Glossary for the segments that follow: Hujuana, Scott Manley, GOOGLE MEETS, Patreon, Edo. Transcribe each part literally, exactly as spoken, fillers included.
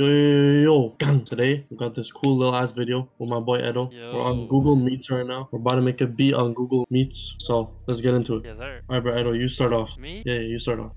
Yo, yo, yo, yo, gang. Today, we got this cool little ass video with my boy Edo. Yo. We're on Google Meets right now. We're about to make a beat on Google Meets. So, let's get into it. Yes, sir. All right, bro, Edo, you start off. Me? Yeah, yeah, you start off.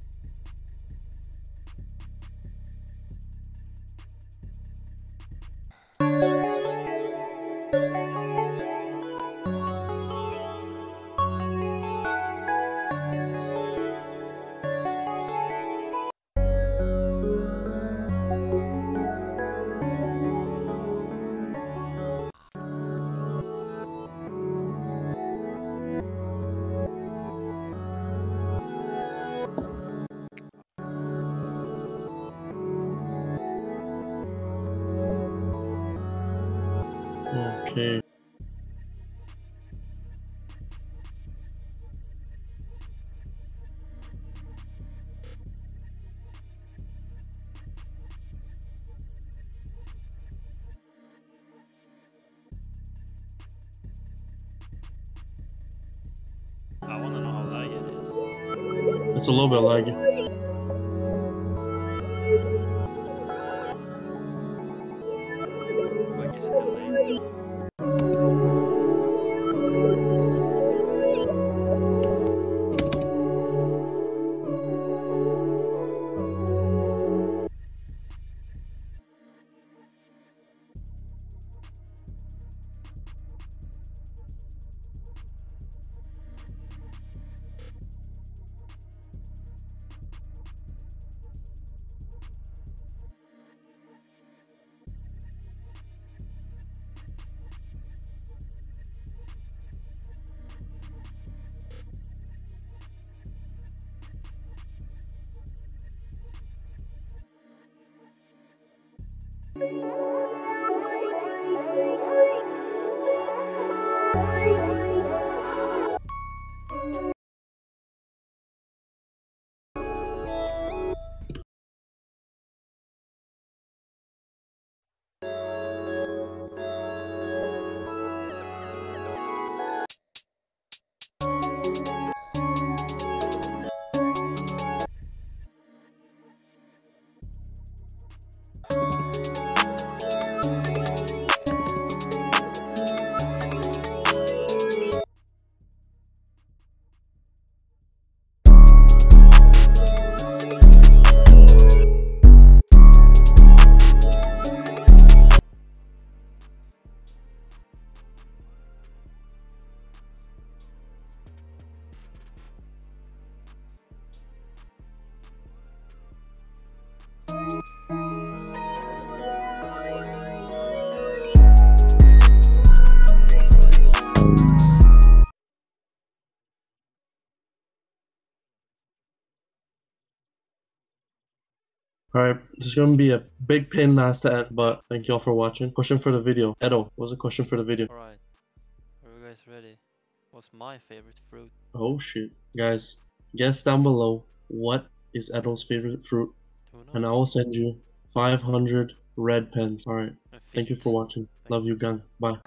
Okay. I want to know how laggy it is. It's a little bit laggy. Alright, this is gonna be a big pain in the ass to end, but thank y'all for watching. Question for the video. Edo, what's the question for the video? Alright, are you guys ready? What's my favorite fruit? Oh shoot. Guys, guess down below what is Edo's favorite fruit, and I will send you five hundred red pens. Alright, thank you for watching. Thanks. Love you, gang. Bye.